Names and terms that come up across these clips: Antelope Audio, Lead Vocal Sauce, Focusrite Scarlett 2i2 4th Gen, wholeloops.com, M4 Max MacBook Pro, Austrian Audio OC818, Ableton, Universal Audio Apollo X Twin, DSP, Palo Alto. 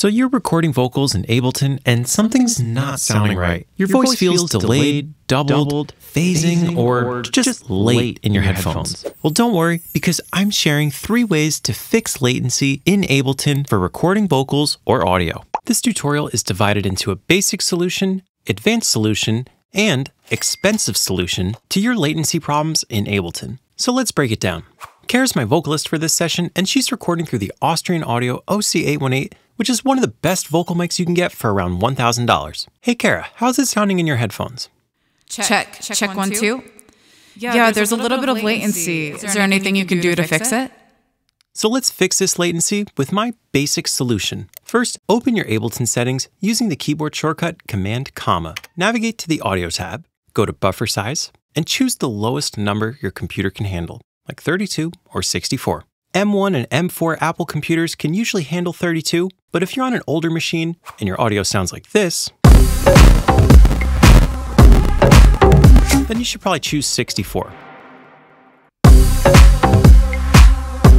So you're recording vocals in Ableton and something's not sounding right. Your voice feels delayed, doubled, phasing, or just late in your headphones. Well, don't worry, because I'm sharing 3 ways to fix latency in Ableton for recording vocals or audio. This tutorial is divided into a basic solution, advanced solution, and expensive solution to your latency problems in Ableton. So let's break it down. Kara's my vocalist for this session, and she's recording through the Austrian Audio OC818, which is one of the best vocal mics you can get for around $1,000. Hey Kara, how's it sounding in your headphones? Check one, two. Yeah, there's a little bit of latency. Is there anything you can do to fix it? So let's fix this latency with my basic solution. First, open your Ableton settings using the keyboard shortcut Command-, navigate to the Audio tab, go to Buffer Size, and choose the lowest number your computer can handle, like 32 or 64. M1 and M4 Apple computers can usually handle 32, but if you're on an older machine and your audio sounds like this, then you should probably choose 64.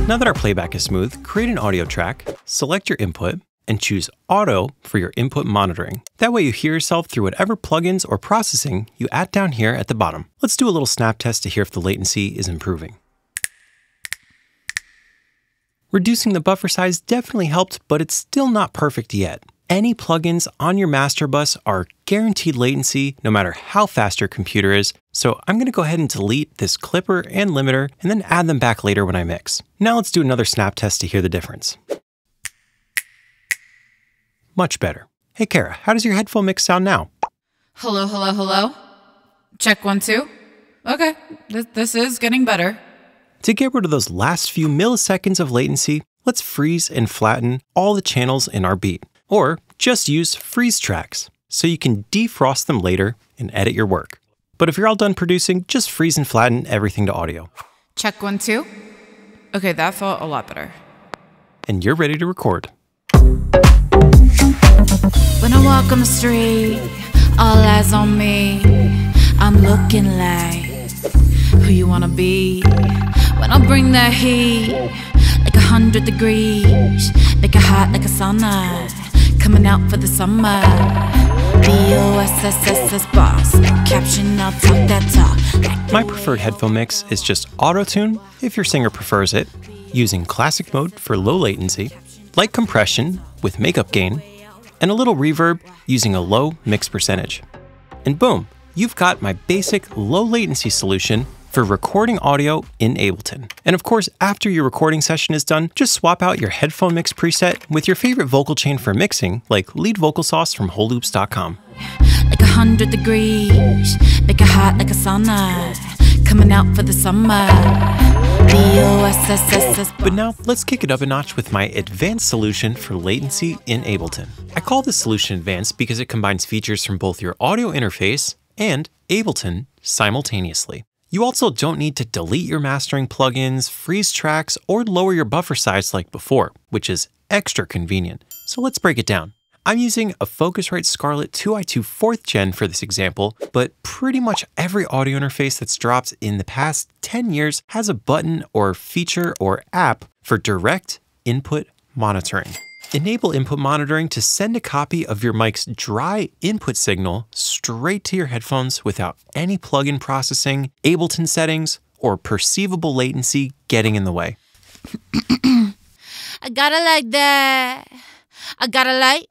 Now that our playback is smooth, create an audio track, select your input, and choose Auto for your input monitoring. That way you hear yourself through whatever plugins or processing you add down here at the bottom. Let's do a little snap test to hear if the latency is improving. Reducing the buffer size definitely helped, but it's still not perfect yet. Any plugins on your master bus are guaranteed latency no matter how fast your computer is, so I'm gonna go ahead and delete this clipper and limiter and then add them back later when I mix. Now let's do another snap test to hear the difference. Much better. Hey Kara, how does your headphone mix sound now? Hello. Check one, two. Okay, this is getting better. To get rid of those last few milliseconds of latency, let's freeze and flatten all the channels in our beat, or just use freeze tracks so you can defrost them later and edit your work. But if you're all done producing, just freeze and flatten everything to audio. Check one, two. Okay, that felt a lot better. And you're ready to record. When I walk on the street, all eyes on me, I'm looking like who you wanna be. When I bring that heat, like 100 degrees, like a hot, like a sauna, coming out for the summer. B-O-S-S-S-S boss, caption, I'll talk that talk. My preferred headphone mix is just auto-tune, if your singer prefers it, using classic mode for low latency, light compression with makeup gain, and a little reverb using a low mix percentage. And boom, you've got my basic low latency solution for recording audio in Ableton. And of course, after your recording session is done, just swap out your headphone mix preset with your favorite vocal chain for mixing, like Lead Vocal Sauce from wholeloops.com. Like 100 degrees, like a hot, like a sauna, coming out for the summer. But now let's kick it up a notch with my advanced solution for latency in Ableton. I call this solution advanced because it combines features from both your audio interface and Ableton simultaneously. You also don't need to delete your mastering plugins, freeze tracks, or lower your buffer size like before, which is extra convenient. So let's break it down. I'm using a Focusrite Scarlett 2i2 4th Gen for this example, but pretty much every audio interface that's dropped in the past 10 years has a button or feature or app for direct input monitoring. Enable input monitoring to send a copy of your mic's dry input signal straight to your headphones without any plugin processing, Ableton settings, or perceivable latency getting in the way. I gotta like that. I gotta like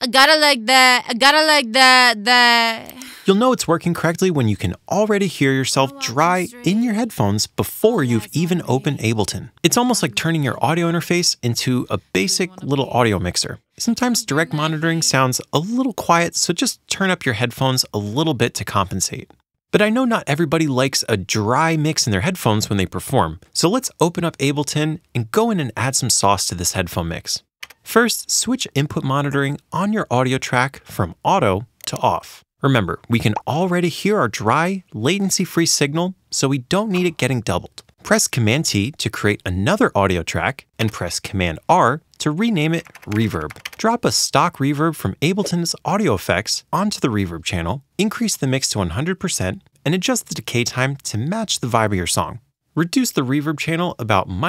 that. You'll know it's working correctly when you can already hear yourself dry in your headphones before you've even opened Ableton. It's almost like turning your audio interface into a basic little audio mixer. Sometimes direct monitoring sounds a little quiet, so just turn up your headphones a little bit to compensate. But I know not everybody likes a dry mix in their headphones when they perform, so let's open up Ableton and go in and add some sauce to this headphone mix. First, switch input monitoring on your audio track from auto to off. Remember, we can already hear our dry, latency-free signal, so we don't need it getting doubled. Press Command-T to create another audio track, and press Command-R to rename it Reverb. Drop a stock reverb from Ableton's audio effects onto the reverb channel, increase the mix to 100%, and adjust the decay time to match the vibe of your song. Reduce the reverb channel about -10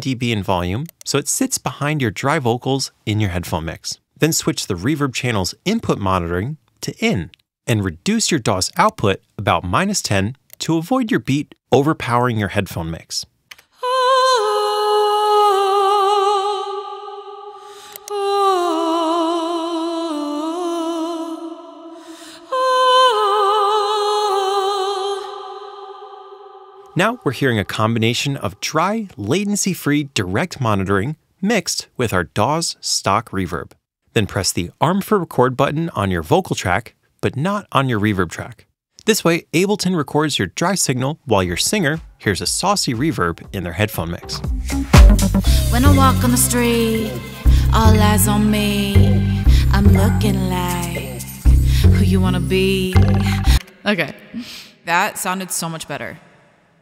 dB in volume so it sits behind your dry vocals in your headphone mix. Then switch the reverb channel's input monitoring to in, and reduce your DAW's output about -10 to avoid your beat overpowering your headphone mix. Now we're hearing a combination of dry, latency-free direct monitoring mixed with our DAW's stock reverb. Then press the arm for record button on your vocal track, but not on your reverb track. This way, Ableton records your dry signal while your singer hears a saucy reverb in their headphone mix. When I walk on the street, all eyes on me. I'm looking like who you wanna be. Okay, that sounded so much better.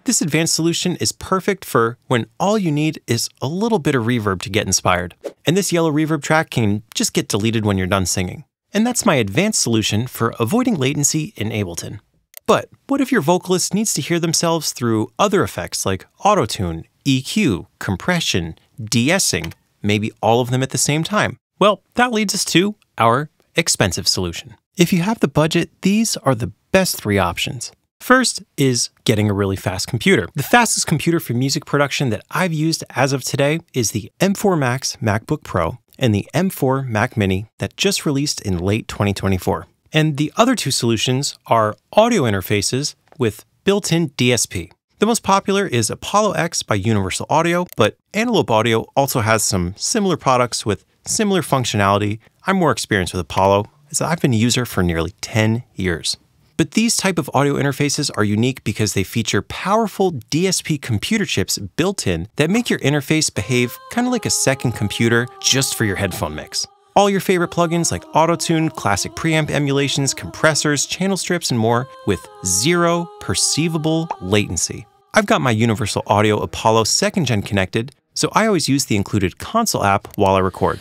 This advanced solution is perfect for when all you need is a little bit of reverb to get inspired. And this yellow reverb track can just get deleted when you're done singing. And that's my advanced solution for avoiding latency in Ableton. But what if your vocalist needs to hear themselves through other effects like autotune, EQ, compression, de-essing, maybe all of them at the same time? Well, that leads us to our expensive solution. If you have the budget, these are the best three options. First is getting a really fast computer. The fastest computer for music production that I've used as of today is the M4 Max MacBook Pro and the M4 Mac Mini that just released in late 2024. And the other two solutions are audio interfaces with built-in DSP. The most popular is Apollo X by Universal Audio, but Antelope Audio also has some similar products with similar functionality. I'm more experienced with Apollo, as I've been a user for nearly 10 years. But these type of audio interfaces are unique because they feature powerful DSP computer chips built in that make your interface behave kind of like a second computer just for your headphone mix. All your favorite plugins like autotune, classic preamp emulations, compressors, channel strips, and more with zero perceivable latency. I've got my Universal Audio Apollo 2nd Gen connected, so I always use the included console app while I record.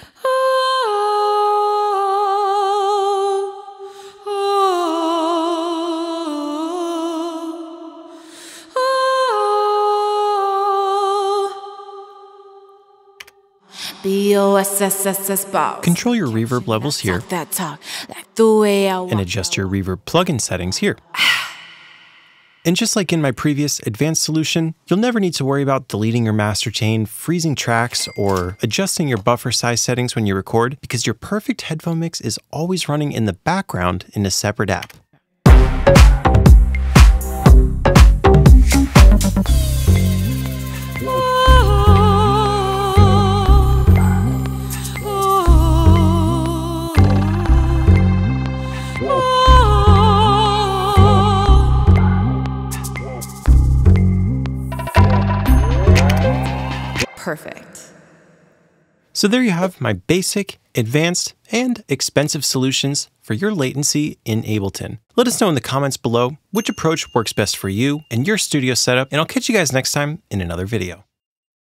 Control your reverb levels here and adjust your reverb plugin settings here. And just like in my previous advanced solution, you'll never need to worry about deleting your master chain, freezing tracks, or adjusting your buffer size settings when you record, because your perfect headphone mix is always running in the background in a separate app. Perfect. So there you have my basic, advanced, and expensive solutions for your latency in Ableton. Let us know in the comments below which approach works best for you and your studio setup, and I'll catch you guys next time in another video.